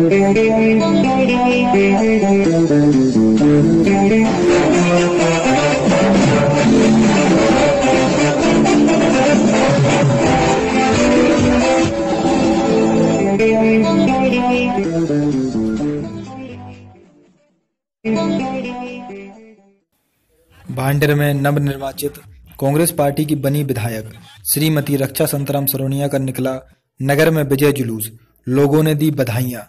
भांडेर में नवनिर्वाचित कांग्रेस पार्टी की बनी विधायक श्रीमती रक्षा संतराम सरोनिया का निकला नगर में विजय जुलूस, लोगों ने दी बधाइयां।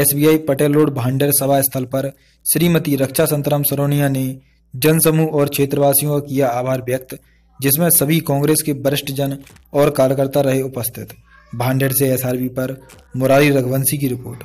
एसबीआई पटेल रोड भांडेर सभा स्थल पर श्रीमती रक्षा संतराम सरोनिया ने जनसमूह और क्षेत्रवासियों का किया आभार व्यक्त, जिसमें सभी कांग्रेस के वरिष्ठ जन और कार्यकर्ता रहे उपस्थित। भांडेर से एसआरबी पर मुरारी रघुवंशी की रिपोर्ट।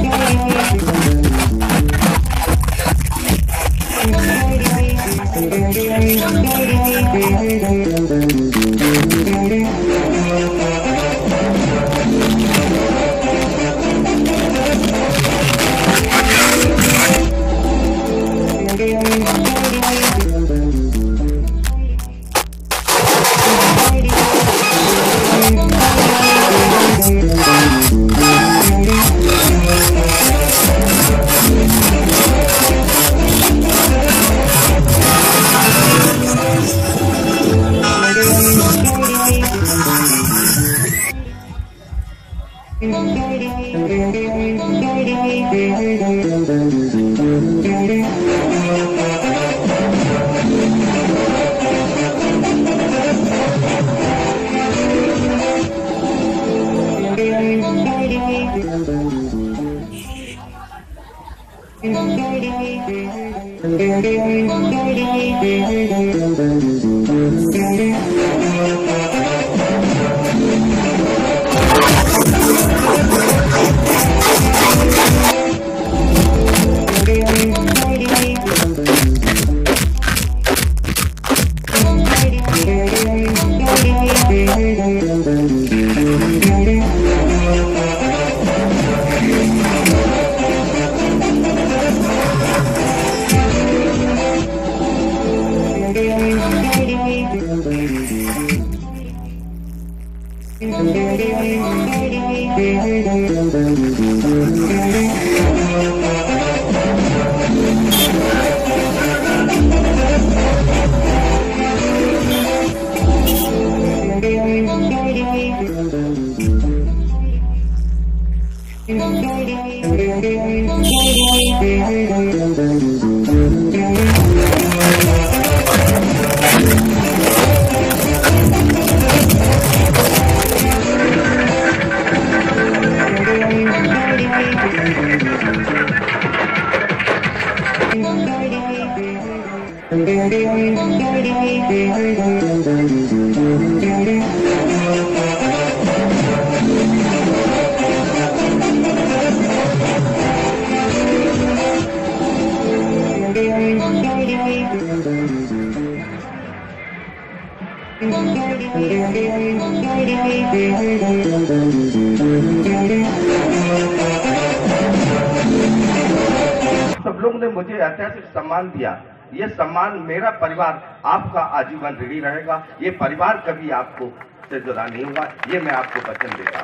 मेरा परिवार आपका आजीवन ऋणी रहेगा, ये परिवार कभी आपको से जुदा नहीं होगा, ये मैं आपको वचन देता।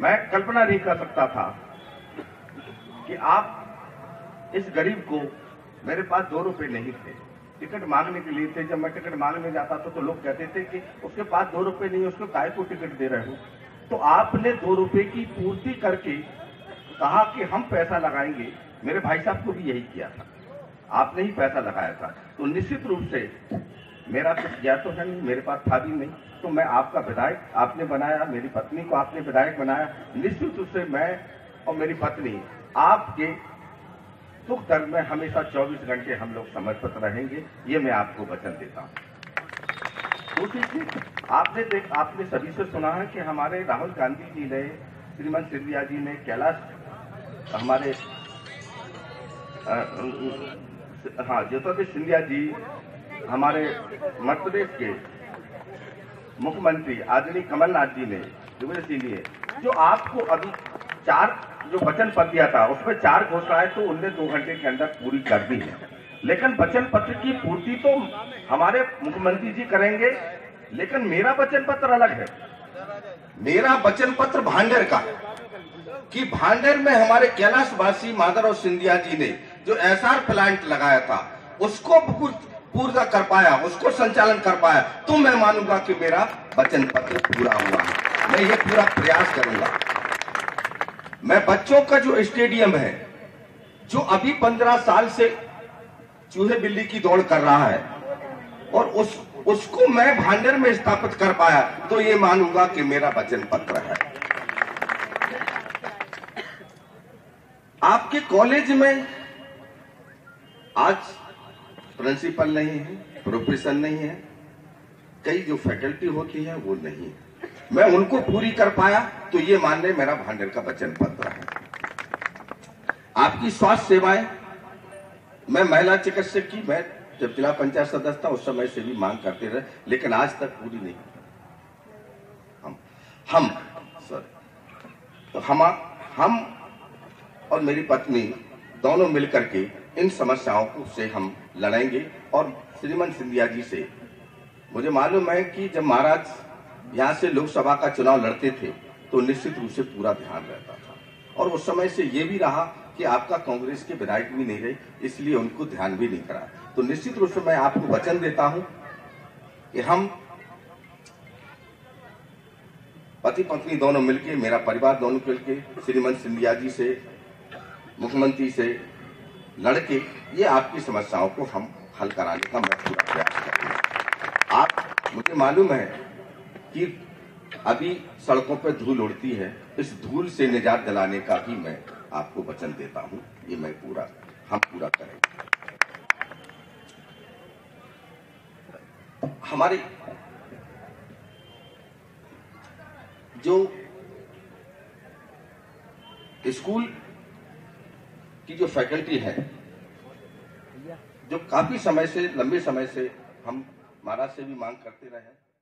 मैं कल्पना नहीं कर सकता था कि आप इस गरीब को, मेरे पास 2 रुपए नहीं थे, टिकट मांगने के लिए थे। जब मैं टिकट मांगने जाता था तो लोग कहते थे कि उसके पास 2 रुपए नहीं, उसको काहे को टिकट दे रहे हो। तो आपने 2 रुपए की पूर्ति करके कहा कि हम पैसा लगाएंगे। मेरे भाई साहब को भी यही किया था, आपने ही पैसा लगाया था। तो निश्चित रूप से मेरा कुछ गया तो है नहीं, मेरे पास था भी नहीं, तो मैं आपका विधायक आपने बनाया, मेरी पत्नी को आपने विधायक बनाया। निश्चित रूप से मैं और मेरी पत्नी आपके दुख दर्द में हमेशा 24 घंटे हम लोग समर्पित रहेंगे, ये मैं आपको वचन देता हूँ। दूसरी चीज, आपने सभी से सुना है कि हमारे राहुल गांधी जी ने, श्रीमान सिंधिया जी ने, कैलाश हमारे हाँ ज्योतिरादित्य सिंधिया जी हमारे मध्य प्रदेश के मुख्यमंत्री आदरणीय कमलनाथ जी ने जो आपको अभी 4 जो वचन पत्र दिया था, उसमें 4 घोषणाएं तो उनने 2 घंटे के अंदर पूरी कर दी है। लेकिन वचन पत्र की पूर्ति तो हमारे मुख्यमंत्री जी करेंगे, लेकिन मेरा वचन पत्र अलग है। मेरा वचन पत्र भांडेर का है कि भांडेर में हमारे कैलाशवासी माधवराव सिंधिया जी ने जो एसआर प्लांट लगाया था, उसको पूरा कर पाया, उसको संचालन कर पाया, तो मैं मानूंगा कि मेरा वचन पत्र पूरा हुआ है। मैं ये पूरा प्रयास करूंगा। मैं बच्चों का जो स्टेडियम है, जो अभी 15 साल से चूहे बिल्ली की दौड़ कर रहा है, और उसको मैं भांडेर में स्थापित कर पाया, तो ये मानूंगा कि मेरा वचन पत्र है। आपके कॉलेज में आज प्रिंसिपल नहीं है, प्रोफेसर नहीं है, कई जो फैकल्टी होती है वो नहीं है, मैं उनको पूरी कर पाया, तो ये मानने मेरा भांडेर का वचन पत्र है। आपकी स्वास्थ्य सेवाएं, मैं महिला चिकित्सक की, मैं जब जिला पंचायत सदस्य था उस समय से भी मांग करते रहे, लेकिन आज तक पूरी नहीं। हम और मेरी पत्नी दोनों मिलकर के इन समस्याओं को से हम लड़ेंगे। और श्रीमान सिंधिया जी से मुझे मालूम है कि जब महाराज यहाँ से लोकसभा का चुनाव लड़ते थे तो निश्चित रूप से पूरा ध्यान रहता था, और उस समय से ये भी रहा कि आपका कांग्रेस के विधायक भी नहीं रहे, इसलिए उनको ध्यान भी नहीं करा। तो निश्चित रूप से मैं आपको वचन देता हूं कि हम पति पत्नी दोनों मिलके, मेरा परिवार दोनों मिलके, श्रीमंत सिंधिया जी से, मुख्यमंत्री से लड़के ये आपकी समस्याओं को हम हल कराने का मैं पूरा प्रयास करूंगा। आप, मुझे मालूम है कि अभी सड़कों पर धूल उड़ती है, इस धूल से निजात दिलाने का भी मैं आपको वचन देता हूं, ये मैं पूरा हम पूरा करेंगे। हमारे जो स्कूल की जो फैकल्टी है, जो काफी समय से, लंबे समय से हम महाराज से भी मांग करते रहे हैं।